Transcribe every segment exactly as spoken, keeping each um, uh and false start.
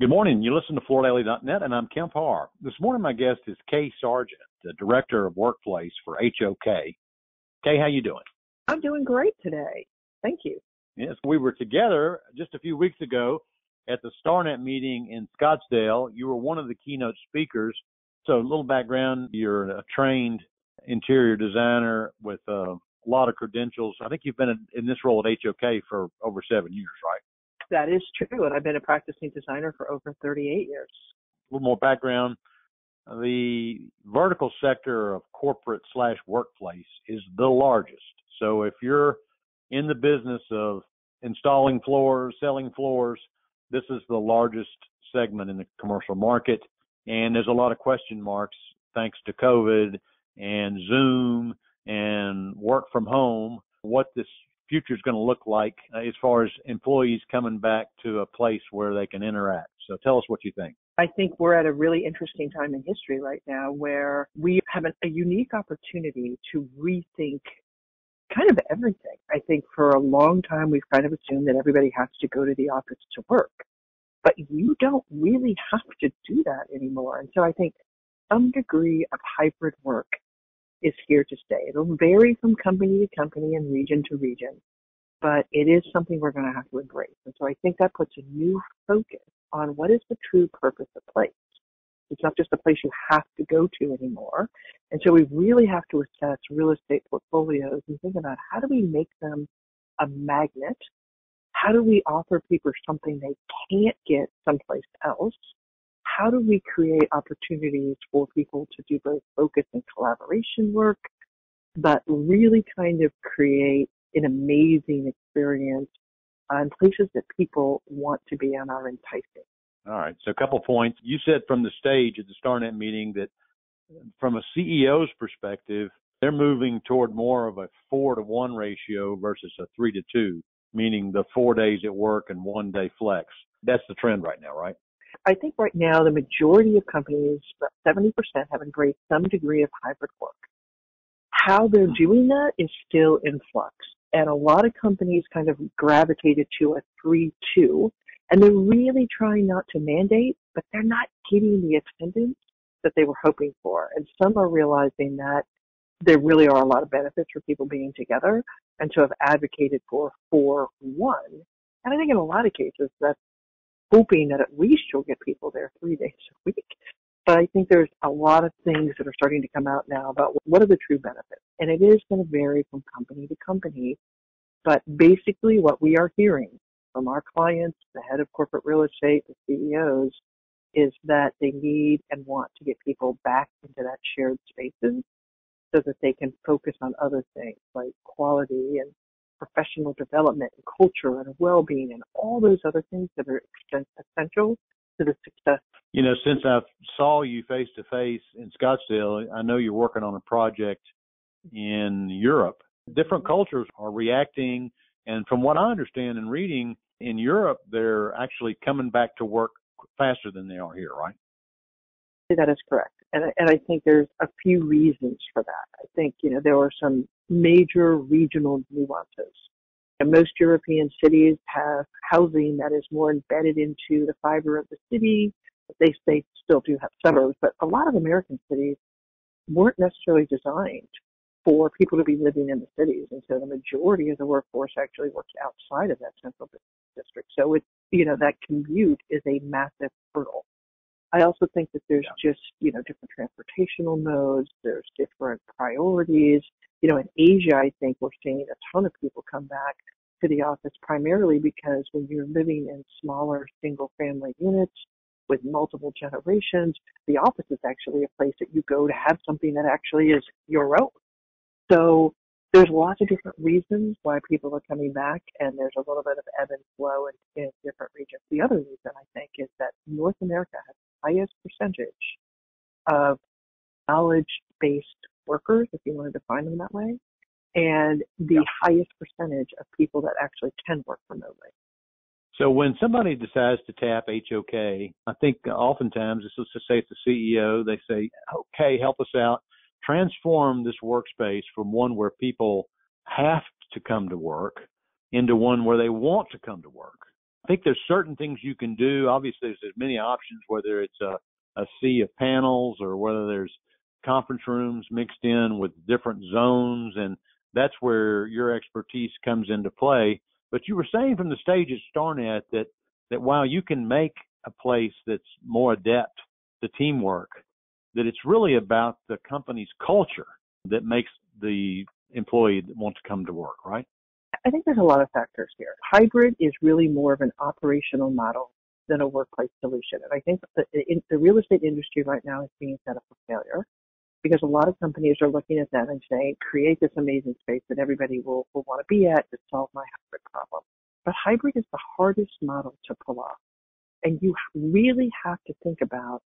Good morning. You listen to Floor Daily dot net, and I'm Kemp Harr. This morning, my guest is Kay Sargent, the Director of Workplace for H O K. Kay, how you doing? I'm doing great today. Thank you. Yes, we were together just a few weeks ago at the StarNet meeting in Scottsdale. You were one of the keynote speakers. So a little background, you're a trained interior designer with a lot of credentials. I think you've been in this role at H O K for over seven years, right? That is true, and I've been a practicing designer for over thirty-eight years. A little more background. The vertical sector of corporate slash workplace is the largest. So if you're in the business of installing floors, selling floors, this is the largest segment in the commercial market. And there's a lot of question marks thanks to COVID and Zoom and work from home, what this future is going to look like as far as employees coming back to a place where they can interact. So tell us what you think. I think we're at a really interesting time in history right now where we have an, a unique opportunity to rethink kind of everything. I think for a long time we've kind of assumed that everybody has to go to the office to work, but you don't really have to do that anymore. And so I think some degree of hybrid work is here to stay. It'll vary from company to company and region to region, but it is something we're going to have to embrace. And so I think that puts a new focus on what is the true purpose of place. It's not just a place you have to go to anymore. And so we really have to assess real estate portfolios and think about how do we make them a magnet? How do we offer people something they can't get someplace else? How do we create opportunities for people to do both focus and collaboration work, but really kind of create an amazing experience on places that people want to be and are enticing? All right. So a couple points. You said from the stage at the StarNet meeting that from a C E O's perspective, they're moving toward more of a four to one ratio versus a three to two, meaning the four days at work and one day flex. That's the trend right now, right? I think right now the majority of companies, about seventy percent, have embraced some degree of hybrid work. How they're doing that is still in flux. And a lot of companies kind of gravitated to a three two, and they're really trying not to mandate, but they're not getting the attendance that they were hoping for. And some are realizing that there really are a lot of benefits for people being together, and so have advocated for four one. And I think in a lot of cases that's hoping that at least you'll get people there three days a week. But I think there's a lot of things that are starting to come out now about what are the true benefits. And it is going to vary from company to company. But basically what we are hearing from our clients, the head of corporate real estate, the C E Os, is that they need and want to get people back into that shared spaces so that they can focus on other things like quality and professional development and culture and well-being and all those other things that are essential to the success. You know, since I saw you face-to-face in Scottsdale, I know you're working on a project in Europe. Different cultures are reacting, and from what I understand and reading, in Europe, they're actually coming back to work faster than they are here, right? That is correct. And I, and I think there's a few reasons for that. I think, you know, there are some major regional nuances. And most European cities have housing that is more embedded into the fiber of the city. They, they still do have suburbs, but a lot of American cities weren't necessarily designed for people to be living in the cities. And so the majority of the workforce actually works outside of that central district. So it's, you know, that commute is a massive hurdle. I also think that there's yeah. just, you know, different transportational modes, there's different priorities. You know, in Asia, I think we're seeing a ton of people come back to the office primarily because when you're living in smaller single-family units with multiple generations, the office is actually a place that you go to have something that actually is your own. So there's lots of different reasons why people are coming back, and there's a little bit of ebb and flow in, in different regions. The other reason, I think, is that North America has highest percentage of knowledge-based workers, if you want to define them that way, and the yeah. highest percentage of people that actually can work remotely. So when somebody decides to tap H O K, I think oftentimes, let's just say it's the C E O, they say, okay, help us out, transform this workspace from one where people have to come to work into one where they want to come to work. I think there's certain things you can do. Obviously, there's as many options, whether it's a, a sea of panels or whether there's conference rooms mixed in with different zones, and that's where your expertise comes into play. But you were saying from the stage at StarNet that, that while you can make a place that's more adept to teamwork, that it's really about the company's culture that makes the employee that wants to come to work, right? I think there's a lot of factors here. Hybrid is really more of an operational model than a workplace solution. And I think the, in, the real estate industry right now is being set up for failure, because a lot of companies are looking at that and saying, create this amazing space that everybody will, will want to be at to solve my hybrid problem. But hybrid is the hardest model to pull off. And you really have to think about,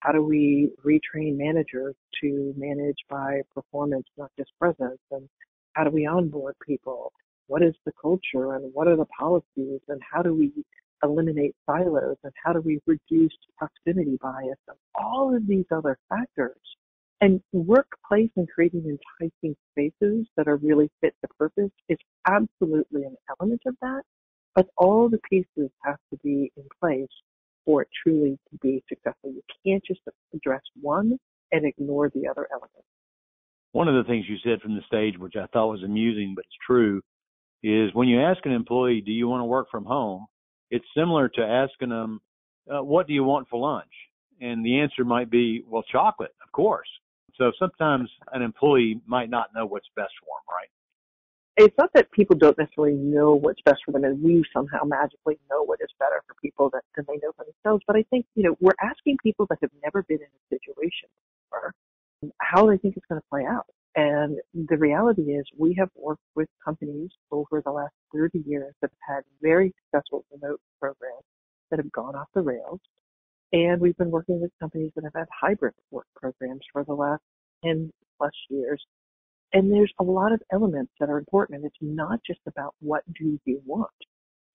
how do we retrain managers to manage by performance, not just presence? And how do we onboard people? What is the culture and what are the policies? And how do we eliminate silos? And how do we reduce proximity bias? And all of these other factors. And workplace and creating enticing spaces that are really fit to purpose is absolutely an element of that. But all the pieces have to be in place for it truly to be successful. You can't just address one and ignore the other elements. One of the things you said from the stage, which I thought was amusing, but it's true, is when you ask an employee, do you want to work from home? It's similar to asking them, uh, what do you want for lunch? And the answer might be, well, chocolate, of course. So sometimes an employee might not know what's best for them, right? It's not that people don't necessarily know what's best for them and we somehow magically know what is better for people that, than they know for themselves. But I think, you know, we're asking people that have never been in a situation before how they think it's going to play out. And the reality is we have worked with companies over the last thirty years that have had very successful remote programs that have gone off the rails. And we've been working with companies that have had hybrid work programs for the last ten plus years. And there's a lot of elements that are important. And it's not just about what do you want.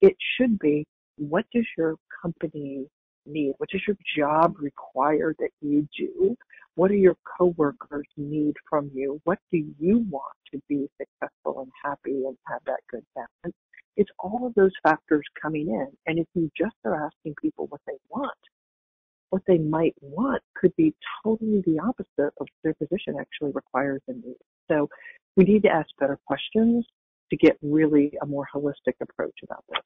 It should be, what does your company need? What does your job require that you do? What do your coworkers need from you? What do you want to be successful and happy and have that good balance? It's all of those factors coming in. And if you just are asking people what they want, what they might want could be totally the opposite of what their position actually requires and needs. So we need to ask better questions to get really a more holistic approach about this.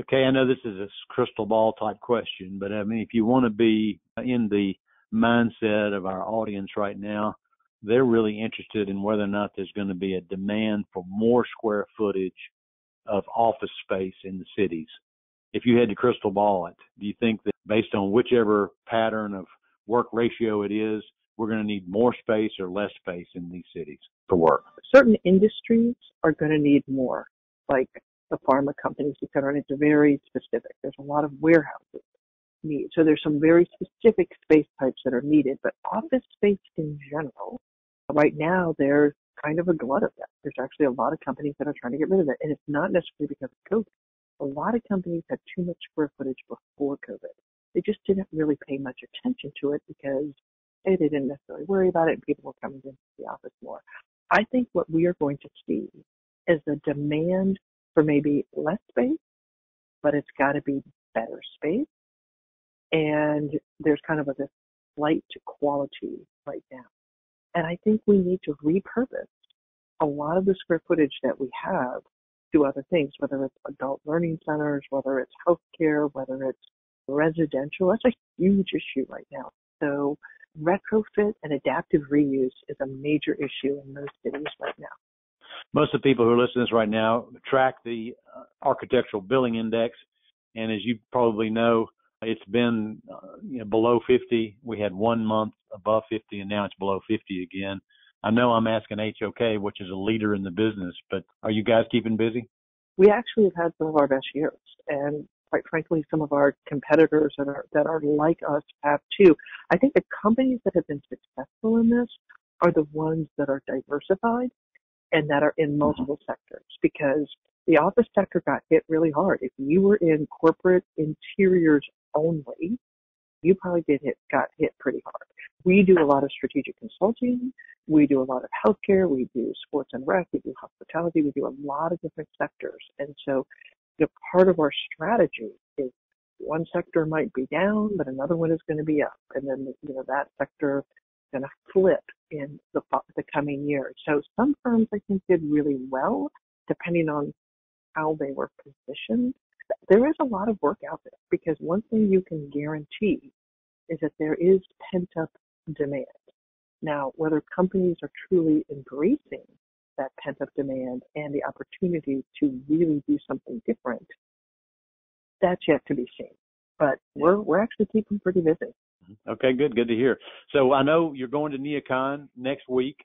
Okay, I know this is a crystal ball type question, but I mean, if you want to be in the mindset of our audience right now, they're really interested in whether or not there's going to be a demand for more square footage of office space in the cities. If you had to crystal ball it, do you think that based on whichever pattern of work ratio it is, we're going to need more space or less space in these cities for work? Certain industries are going to need more, like the pharma companies, et cetera, and it's very specific. There's a lot of warehouses need. So there's some very specific space types that are needed, but office space in general, right now there's kind of a glut of that. There's actually a lot of companies that are trying to get rid of it, and it's not necessarily because of COVID. A lot of companies had too much square footage before COVID. They just didn't really pay much attention to it because hey, they didn't necessarily worry about it and people were coming into the office more. I think what we are going to see is the demand for maybe less space, but it's got to be better space. And there's kind of a this flight to quality right now. And I think we need to repurpose a lot of the square footage that we have do other things, whether it's adult learning centers, whether it's healthcare, whether it's residential. That's a huge issue right now. So retrofit and adaptive reuse is a major issue in most cities right now. Most of the people who are listening to this right now track the uh, Architectural Billing Index. And as you probably know, it's been uh, you know, below fifty. We had one month above fifty, and now it's below fifty again. I know I'm asking H O K, which is a leader in the business, but are you guys keeping busy? We actually have had some of our best years, and quite frankly, some of our competitors that are that are like us have too. I think the companies that have been successful in this are the ones that are diversified and that are in multiple mm-hmm. sectors, because the office sector got hit really hard. If you were in corporate interiors only, you probably did hit, got hit pretty hard. We do a lot of strategic consulting. We do a lot of healthcare. We do sports and rec. We do hospitality. We do a lot of different sectors. And so you know, part of our strategy is one sector might be down, but another one is going to be up. And then, you know, that sector is going to flip in the, the coming year. So some firms, I think, did really well, depending on how they were positioned. There is a lot of work out there, because one thing you can guarantee is that there is pent-up demand. Now, whether companies are truly embracing that pent-up demand and the opportunity to really do something different, that's yet to be seen. But we're we're actually keeping pretty busy. Okay, good, good to hear. So I know you're going to Neocon next week.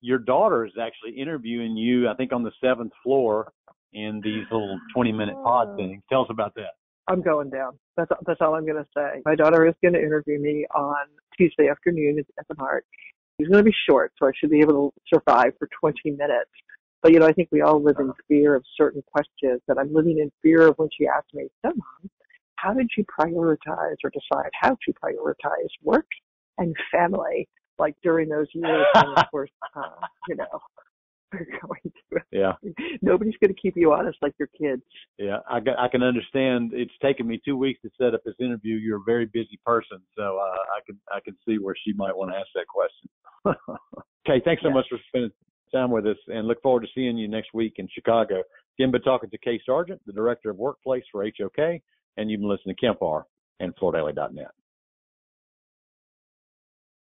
Your daughter is actually interviewing you, I think, on the seventh floor in these little twenty-minute pod things. Tell us about that. I'm going down. That's that's all I'm going to say. My daughter is going to interview me on Tuesday afternoon at F M Art. It's going to be short, so I should be able to survive for twenty minutes. But, you know, I think we all live in fear of certain questions, and I'm living in fear of when she asked me, so Mom, how did you prioritize or decide how to prioritize work and family, like, during those years when, of course, uh, you know, we're going to. Yeah. Nobody's going to keep you honest like your kids. Yeah, I, got, I can understand. It's taken me two weeks to set up this interview. You're a very busy person, so uh, I can I can see where she might want to ask that question. Okay, thanks so yeah. much for spending time with us, and look forward to seeing you next week in Chicago. Again, been talking to Kay Sargent, the Director of Workplace for H O K, and you've been listening to Kemp Harr and floor daily dot net.